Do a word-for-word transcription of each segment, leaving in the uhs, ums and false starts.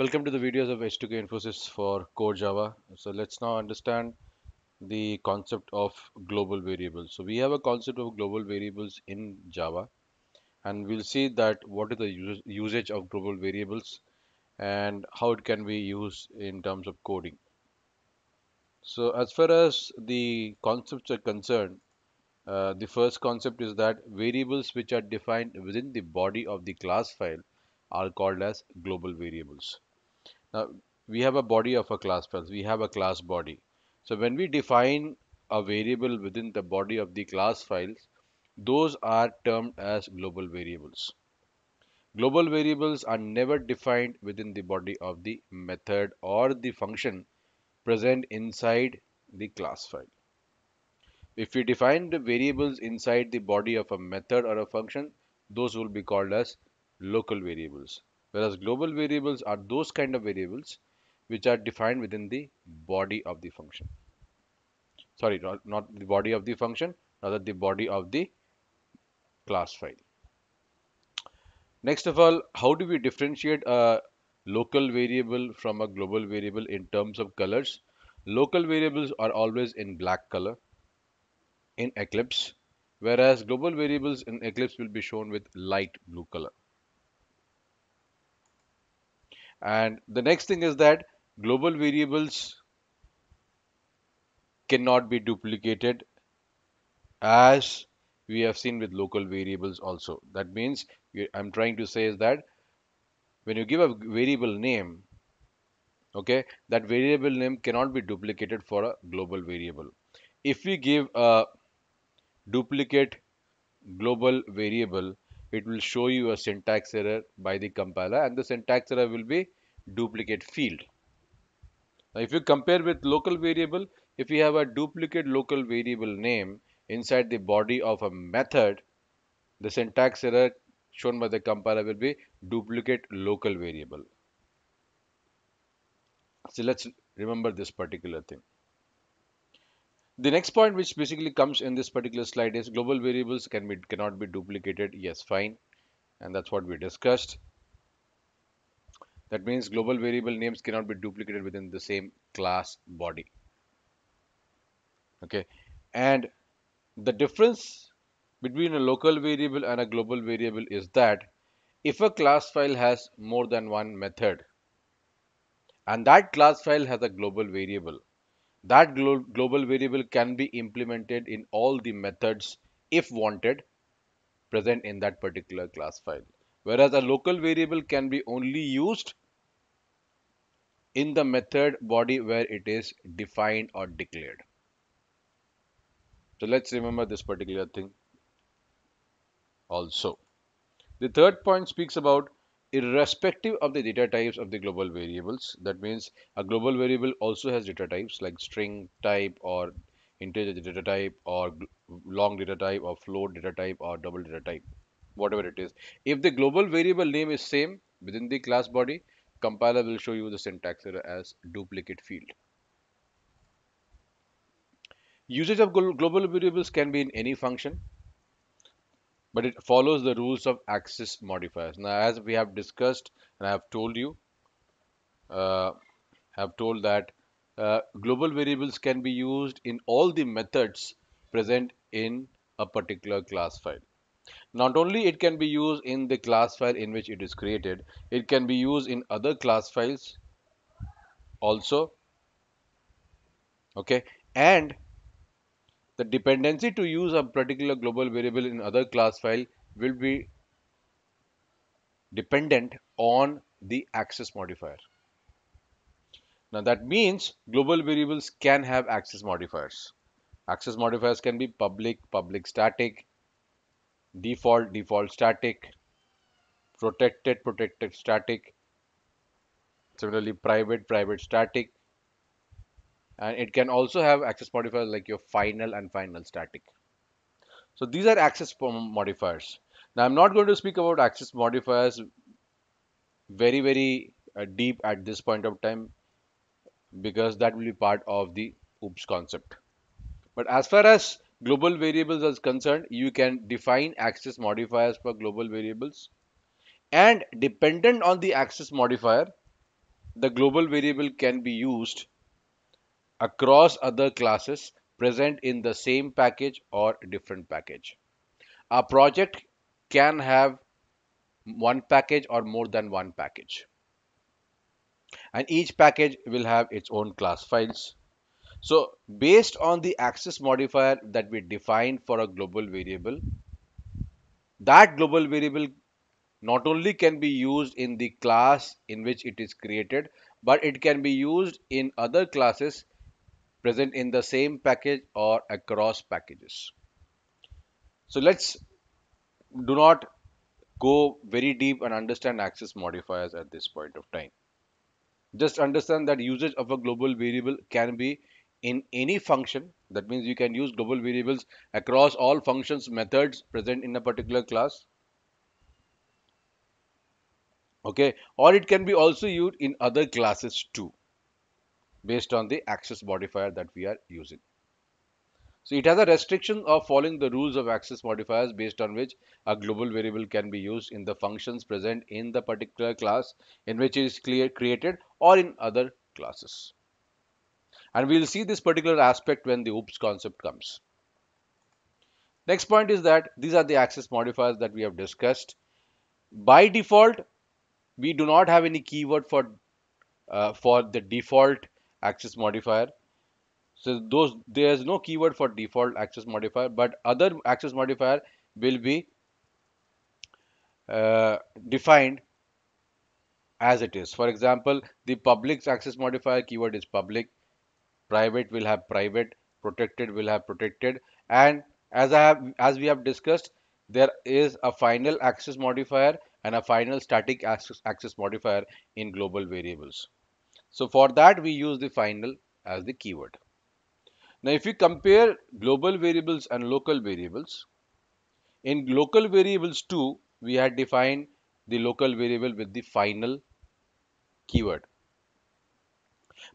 Welcome to the videos of H two K Infosys for Core Java. So let's now understand the concept of global variables. So we have a concept of global variables in Java, and we'll see that what is the usage of global variables and how it can be used in terms of coding. So as far as the concepts are concerned, uh, the first concept is that variables which are defined within the body of the class file are called as global variables. Now, we have a body of a class file. We have a class body. So when we define a variable within the body of the class files, those are termed as global variables. Global variables are never defined within the body of the method or the function present inside the class file. If we define the variables inside the body of a method or a function, those will be called as local variables, whereas global variables are those kind of variables which are defined within the body of the function. Sorry, not, not the body of the function, rather the body of the class file. Next of all, how do we differentiate a local variable from a global variable in terms of colors? Local variables are always in black color in Eclipse, whereas global variables in Eclipse will be shown with light blue color. And the next thing is that global variables cannot be duplicated, as we have seen with local variables also. That means, I'm trying to say is that when you give a variable name, okay, that variable name cannot be duplicated for a global variable. If we give a duplicate global variable, it will show you a syntax error by the compiler, and the syntax error will be duplicate field. Now, if you compare with local variable, if you have a duplicate local variable name inside the body of a method, the syntax error shown by the compiler will be duplicate local variable. So let's remember this particular thing. The next point which basically comes in this particular slide is global variables can be cannot be duplicated. Yes, fine. And that's what we discussed. That means global variable names cannot be duplicated within the same class body. Okay. And the difference between a local variable and a global variable is that if a class file has more than one method and that class file has a global variable, that glo- global variable can be implemented in all the methods, if wanted, present in that particular class file. Whereas a local variable can be only used in the method body where it is defined or declared. So let's remember this particular thing also. The third point speaks about irrespective of the data types of the global variables. That means a global variable also has data types like string type or integer data type or long data type or float data type or double data type, whatever it is. If the global variable name is same within the class body, compiler will show you the syntax error as duplicate field. Usage of global variables can be in any function, but it follows the rules of access modifiers. Now, as we have discussed and I have told you, uh, have told that uh, global variables can be used in all the methods present in a particular class file. Not only it can be used in the class file in which it is created, it can be used in other class files also. Okay, and the dependency to use a particular global variable in other class file will be dependent on the access modifier. Now that means global variables can have access modifiers. Access modifiers can be public, public static, default, default static, protected, protected static, Similarly, private, private static. And it can also have access modifiers like your final and final static. So these are access modifiers. Now I'm not going to speak about access modifiers very, very uh, deep at this point of time, because that will be part of the O O P S concept. But as far as global variables is concerned, you can define access modifiers for global variables, and dependent on the access modifier, the global variable can be used across other classes present in the same package or different package. A project can have one package or more than one package, and each package will have its own class files. So based on the access modifier that we defined for a global variable, that global variable not only can be used in the class in which it is created, but it can be used in other classes present in the same package or across packages. So let's do not go very deep and understand access modifiers at this point of time. Just understand that usage of a global variable can be in any function. That means you can use global variables across all functions, methods present in a particular class. Okay, or it can be also used in other classes too, based on the access modifier that we are using. So it has a restriction of following the rules of access modifiers, based on which a global variable can be used in the functions present in the particular class in which it is created or in other classes. And we will see this particular aspect when the O O P S concept comes. Next point is that these are the access modifiers that we have discussed. By default, we do not have any keyword for, uh, for the default access modifier. So those, there is no keyword for default access modifier, but other access modifier will be uh, defined as it is. For example, the public access modifier keyword is public, private will have private, protected will have protected, and as I have, as we have discussed, there is a final access modifier and a final static access, access modifier in global variables. So for that we use the final as the keyword. Now, if you compare global variables and local variables, in local variables too, we had defined the local variable with the final keyword.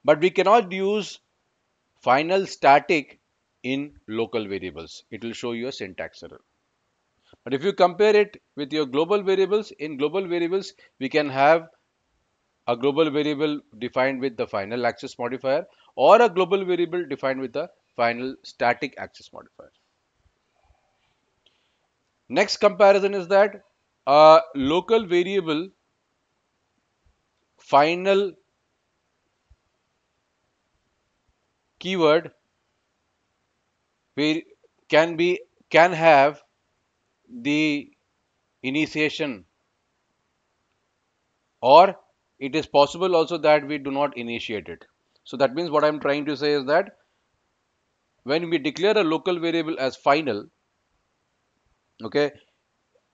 But we cannot use final static in local variables. It will show you a syntax error. But if you compare it with your global variables, in global variables, we can have a global variable defined with the final access modifier or a global variable defined with the final static access modifier. Next comparison is that a local variable final keyword can be can have the initiation, or it is possible also that we do not initiate it. So that means what I'm trying to say is that when we declare a local variable as final, okay,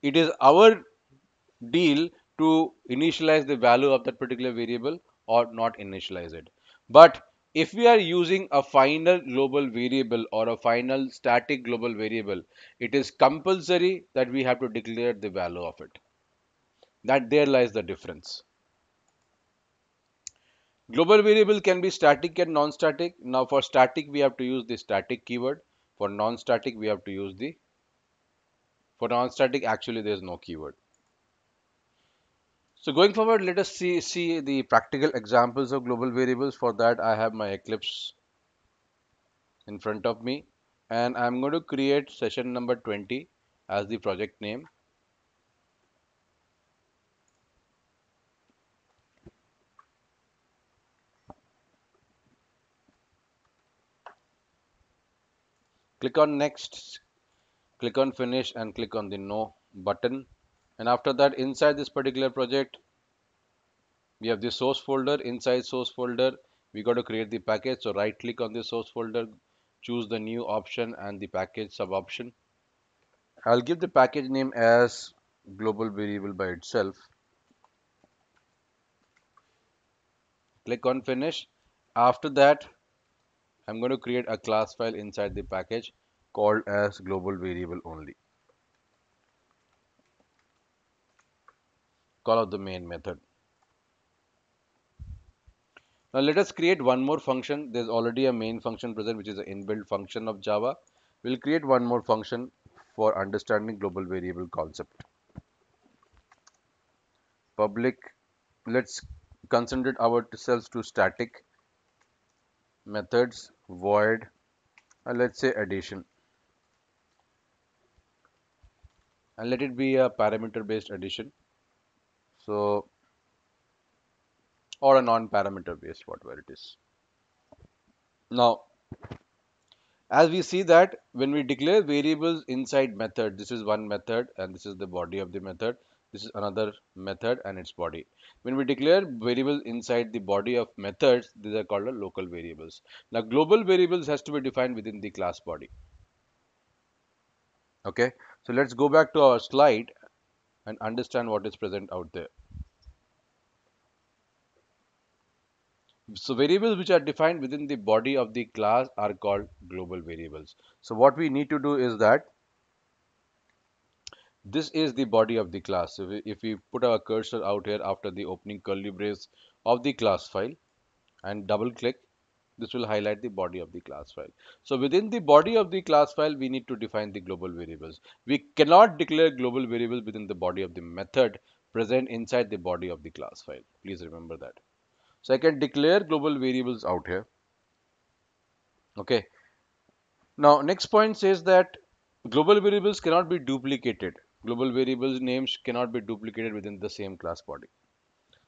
it is our deal to initialize the value of that particular variable or not initialize it. But if we are using a final global variable or a final static global variable, it is compulsory that we have to declare the value of it. That there lies the difference. Global variable can be static and non-static. Now for static, we have to use the static keyword. For non-static, we have to use the, for non-static actually there is no keyword. So going forward, let us see, see the practical examples of global variables. For that, I have my Eclipse in front of me, and I'm going to create session number twenty as the project name. Click on next, click on finish, and click on the no button. And after that, inside this particular project, we have the source folder. Inside source folder, we got to create the package. So right click on the source folder, choose the new option and the package sub option. I'll give the package name as global variable by itself. Click on finish. After that, I'm going to create a class file inside the package called as global variable only. Call out the main method. Now let us create one more function. There's already a main function present, which is an inbuilt function of Java. We'll create one more function for understanding global variable concept. Public, let's concentrate ourselves to static methods, void, and let's say addition, and let it be a parameter based addition, so, or a non parameter based, whatever it is. Now as we see that when we declare variables inside method, this is one method and this is the body of the method, this is another method and its body. When we declare variables inside the body of methods, these are called local variables. Now global variables has to be defined within the class body. Okay, so let's go back to our slide and understand what is present out there. So variables which are defined within the body of the class are called global variables. So what we need to do is that this is the body of the class. So if, if we put our cursor out here after the opening curly brace of the class file and double click, this will highlight the body of the class file. So within the body of the class file, we need to define the global variables. We cannot declare global variables within the body of the method present inside the body of the class file. Please remember that. So I can declare global variables out here. Okay. Now next point says that global variables cannot be duplicated. Global variables names cannot be duplicated within the same class body.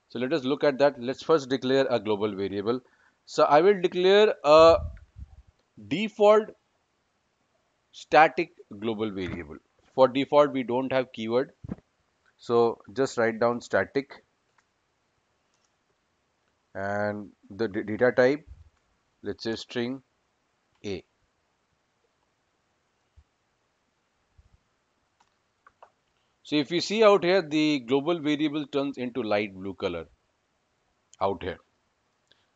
So let us look at that. Let's first declare a global variable. So I will declare a default static global variable. For default, we don't have keyword. So just write down static and the data type, let's say string A. So if you see out here, the global variable turns into light blue color out here.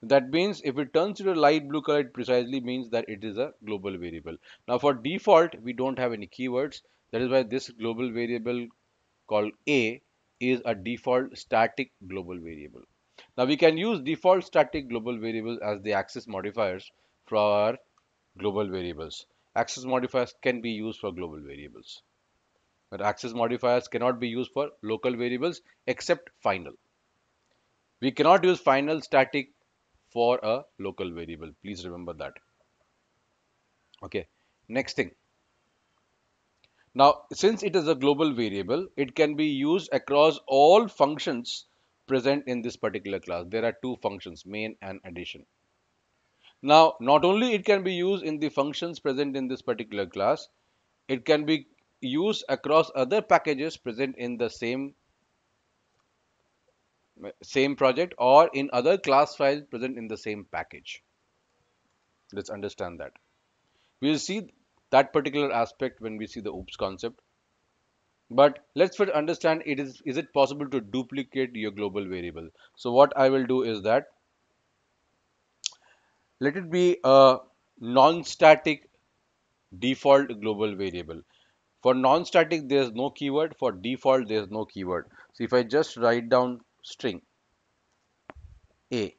That means if it turns into light blue color, it precisely means that it is a global variable. Now for default, we don't have any keywords. That is why this global variable called A is a default static global variable. Now we can use default static global variables as the access modifiers for our global variables. Access modifiers can be used for global variables, but access modifiers cannot be used for local variables except final. We cannot use final static for a local variable. Please remember that. Okay, next thing. Now, since it is a global variable, it can be used across all functions present in this particular class. There are two functions, main and addition. Now, not only it can be used in the functions present in this particular class, it can be used across other packages present in the same same project or in other class files present in the same package. Let's understand that. We will see that particular aspect when we see the O O P S concept. But let's first understand, it is, is it possible to duplicate your global variable? So what I will do is that, let it be a non-static default global variable. For non-static, there is no keyword. For default, there is no keyword. So if I just write down string A,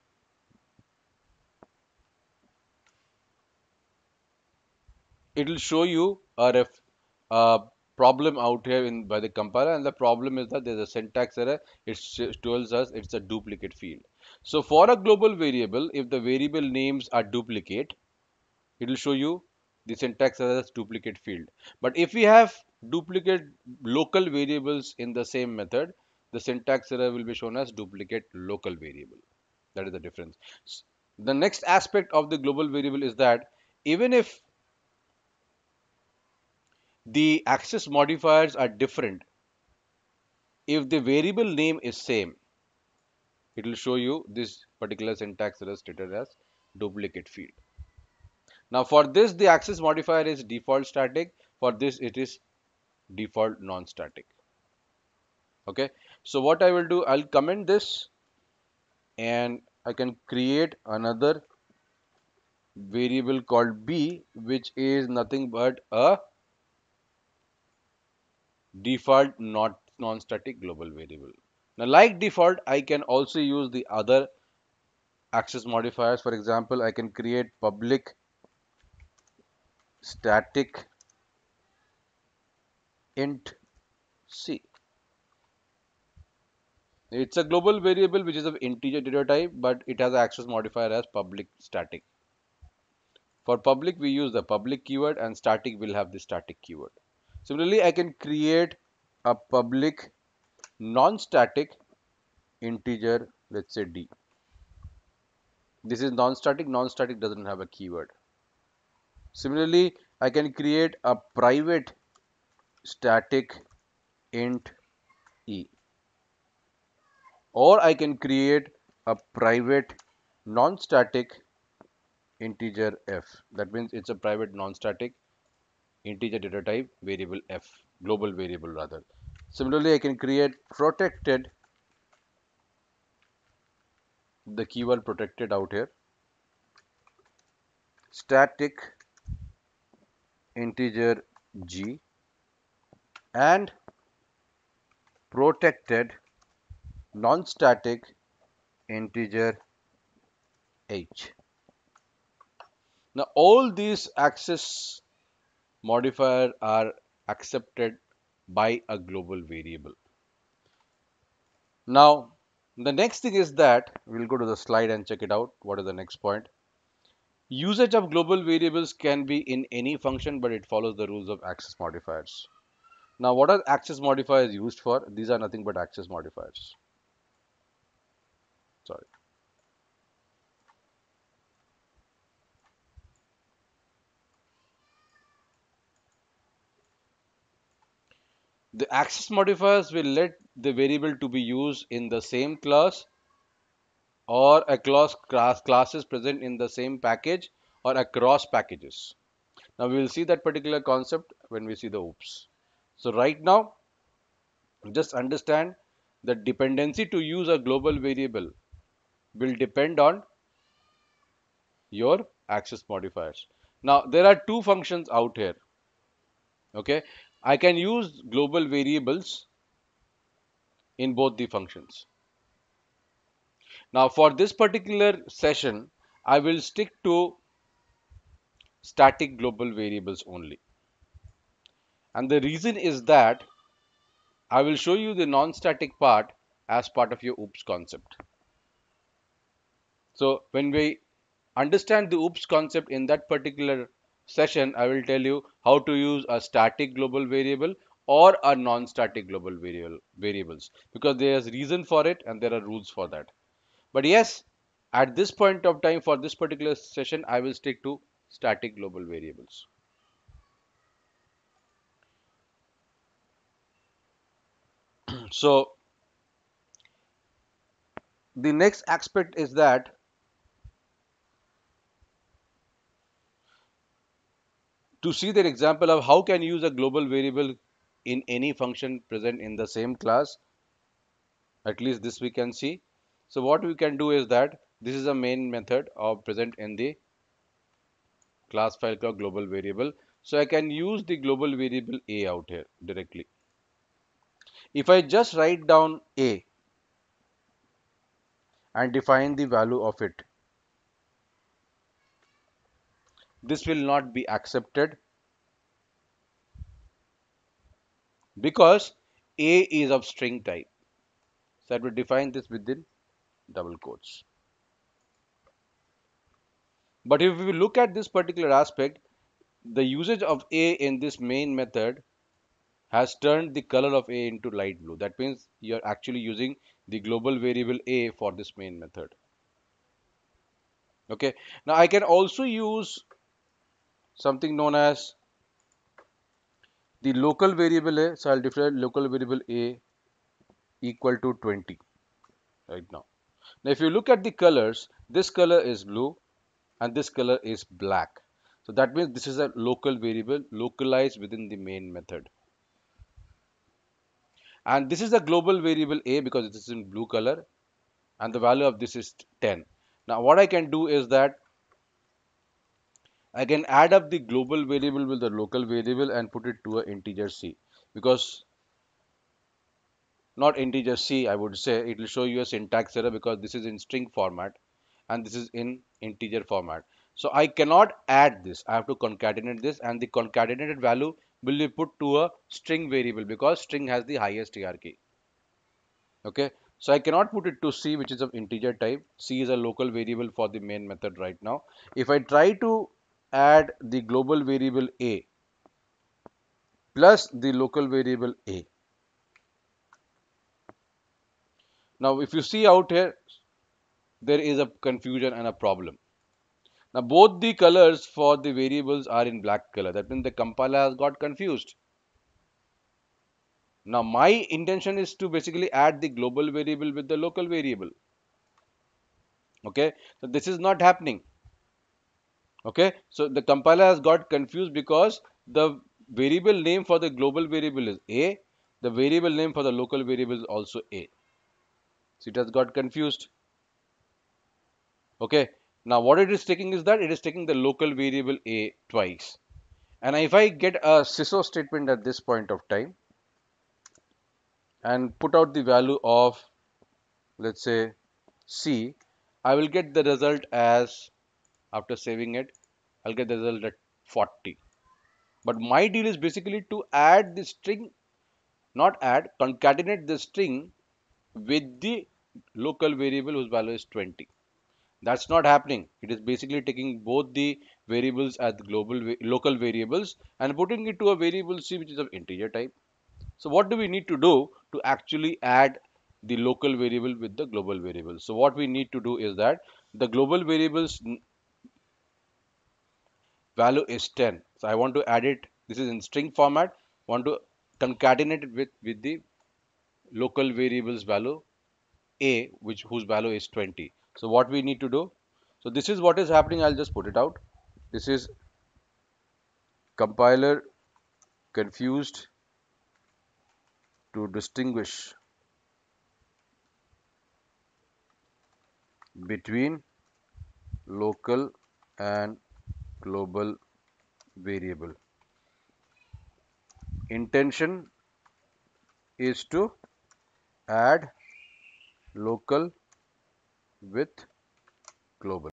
it will show you a ref, uh, problem out here in by the compiler, and the problem is that there's a syntax error. It tells us it's a duplicate field. So for a global variable, if the variable names are duplicate, it will show you the syntax error as duplicate field. But if we have duplicate local variables in the same method, the syntax error will be shown as duplicate local variable. That is the difference. The next aspect of the global variable is that even if the access modifiers are different, if the variable name is same, it will show you this particular syntax error stated as duplicate field. Now for this, the access modifier is default static. For this, it is default non-static. Okay, so what I will do, I'll comment this and I can create another variable called b, which is nothing but a default not non-static global variable. Now, like default, I can also use the other access modifiers. For example, I can create public static int c. It's a global variable which is of integer data type, but it has an access modifier as public static. For public, we use the public keyword, and static will have the static keyword. Similarly, I can create a public non-static integer, let's say d. This is non-static. Non-static doesn't have a keyword. Similarly, I can create a private static int e, or I can create a private non-static integer f. That means it's a private non-static integer data type variable f, global variable rather. Similarly, I can create protected, the keyword protected out here, static integer g and protected non-static integer h. Now, all these access modifiers are accepted by a global variable. Now, the next thing is that we'll go to the slide and check it out. What is the next point? Usage of global variables can be in any function, but it follows the rules of access modifiers. Now, what are access modifiers used for? These are nothing but access modifiers. Sorry. The access modifiers will let the variable to be used in the same class or across class classes present in the same package or across packages. Now, we will see that particular concept when we see the O O Ps. So, right now, just understand that dependency to use a global variable will depend on your access modifiers. Now, there are two functions out here. Okay. I can use global variables in both the functions. Now, for this particular session, I will stick to static global variables only. And the reason is that I will show you the non-static part as part of your O O Ps concept. So, when we understand the O O Ps concept in that particular session, I will tell you how to use a static global variable or a non-static global variable variables, because there is reason for it and there are rules for that. But yes, at this point of time for this particular session, I will stick to static global variables. So, the next aspect is that to see the example of how can use a global variable in any function present in the same class, at least this we can see. So, what we can do is that this is a main method of present in the class file called global variable. So, I can use the global variable a out here directly. If I just write down a and define the value of it, this will not be accepted because a is of string type. So, I will define this within double quotes. But if we look at this particular aspect, the usage of a in this main method has turned the color of a into light blue. That means you are actually using the global variable a for this main method. Okay. Now, I can also use something known as the local variable a. So, I will declare local variable a equal to twenty right now. Now, if you look at the colors, this color is blue and this color is black. So, that means this is a local variable localized within the main method. And this is a global variable a because it is in blue color and the value of this is ten. Now what I can do is that I can add up the global variable with the local variable and put it to an integer C, because not integer C, I would say it will show you a syntax error because this is in string format and this is in integer format. So I cannot add this. I have to concatenate this, and the concatenated value will be put to a string variable because string has the highest hierarchy. Okay. So I cannot put it to C, which is of integer type. C is a local variable for the main method right now. If I try to add the global variable A plus the local variable A. Now if you see out here, there is a confusion and a problem. Now both the colors for the variables are in black color. That means the compiler has got confused. Now my intention is to basically add the global variable with the local variable. Okay, so this is not happening. Okay, so the compiler has got confused because the variable name for the global variable is A. The variable name for the local variable is also A. So it has got confused. Okay, now what it is taking is that it is taking the local variable A twice. And if I get a syso statement at this point of time and put out the value of, let's say, C, I will get the result as, after saving it, I'll get the result at forty. But my deal is basically to add the string, not add, concatenate the string with the local variable whose value is twenty. That's not happening. It is basically taking both the variables as global local variables and putting it to a variable C, which is of integer type. So what do we need to do to actually add the local variable with the global variable? So what we need to do is that the global variable's value is ten. So I want to add it. This is in string format. I want to concatenate it with, with the local variable's value A, which whose value is twenty. So what we need to do. So this is what is happening. I'll just put it out. This is compiler confused to distinguish between local and global variable. Intention is to add local with global.